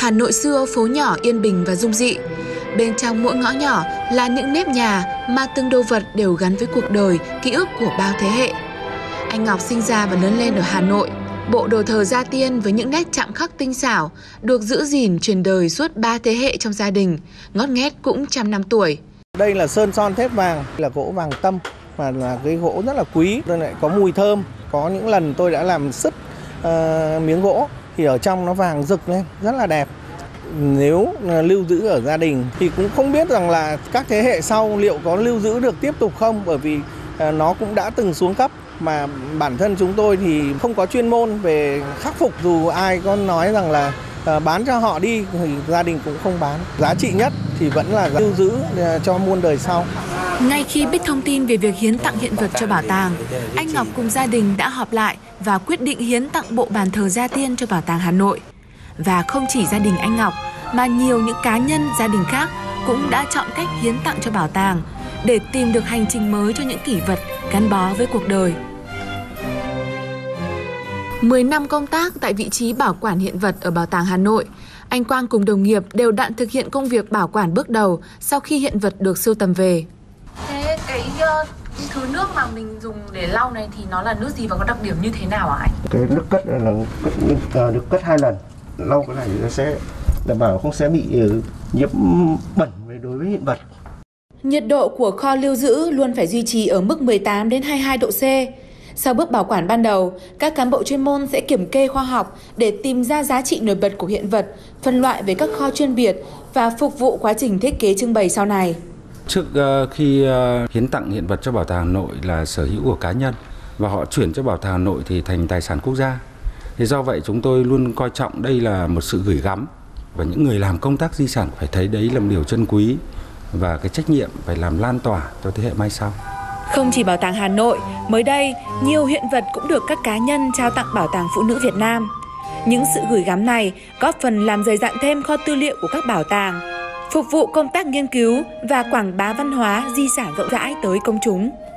Hà Nội xưa phố nhỏ yên bình và dung dị. Bên trong mỗi ngõ nhỏ là những nếp nhà mà từng đồ vật đều gắn với cuộc đời, ký ức của bao thế hệ. Anh Ngọc sinh ra và lớn lên ở Hà Nội. Bộ đồ thờ gia tiên với những nét chạm khắc tinh xảo được giữ gìn truyền đời suốt 3 thế hệ trong gia đình, ngót nghét cũng trăm năm tuổi. Đây là sơn son thép vàng, là gỗ vàng tâm và là cái gỗ rất là quý, nên lại có mùi thơm. Có những lần tôi đã làm sứt miếng gỗ thì ở trong nó vàng rực lên, rất là đẹp. Nếu lưu giữ ở gia đình thì cũng không biết rằng là các thế hệ sau liệu có lưu giữ được tiếp tục không, bởi vì nó cũng đã từng xuống cấp. Mà bản thân chúng tôi thì không có chuyên môn về khắc phục, dù ai có nói rằng là bán cho họ đi thì gia đình cũng không bán. Giá trị nhất thì vẫn là lưu giữ cho muôn đời sau. Ngay khi biết thông tin về việc hiến tặng hiện vật cho bảo tàng, anh Ngọc cùng gia đình đã họp lại và quyết định hiến tặng bộ bàn thờ gia tiên cho Bảo tàng Hà Nội. Và không chỉ gia đình anh Ngọc mà nhiều những cá nhân, gia đình khác cũng đã chọn cách hiến tặng cho bảo tàng để tìm được hành trình mới cho những kỷ vật gắn bó với cuộc đời. 10 năm công tác tại vị trí bảo quản hiện vật ở Bảo tàng Hà Nội, anh Quang cùng đồng nghiệp đều đặn thực hiện công việc bảo quản bước đầu sau khi hiện vật được sưu tầm về. Thế cái thứ nước mà mình dùng để lau này thì nó là nước gì và có đặc điểm như thế nào ạ anh? Cái nước cất này là được cất 2 lần. Lau cái này nó sẽ đảm bảo không sẽ bị nhiễm bẩn đối với hiện vật. Nhiệt độ của kho lưu giữ luôn phải duy trì ở mức 18 đến 22 độ C. Sau bước bảo quản ban đầu, các cán bộ chuyên môn sẽ kiểm kê khoa học để tìm ra giá trị nổi bật của hiện vật, phân loại với các kho chuyên biệt và phục vụ quá trình thiết kế trưng bày sau này. Trước khi hiến tặng hiện vật cho Bảo tàng Hà Nội là sở hữu của cá nhân và họ chuyển cho Bảo tàng Hà Nội thì thành tài sản quốc gia. Thế do vậy chúng tôi luôn coi trọng đây là một sự gửi gắm, và những người làm công tác di sản phải thấy đấy là một điều trân quý và cái trách nhiệm phải làm lan tỏa cho thế hệ mai sau. Không chỉ Bảo tàng Hà Nội, mới đây nhiều hiện vật cũng được các cá nhân trao tặng Bảo tàng Phụ nữ Việt Nam. Những sự gửi gắm này góp phần làm dày dặn thêm kho tư liệu của các bảo tàng, phục vụ công tác nghiên cứu và quảng bá văn hóa di sản rộng rãi tới công chúng.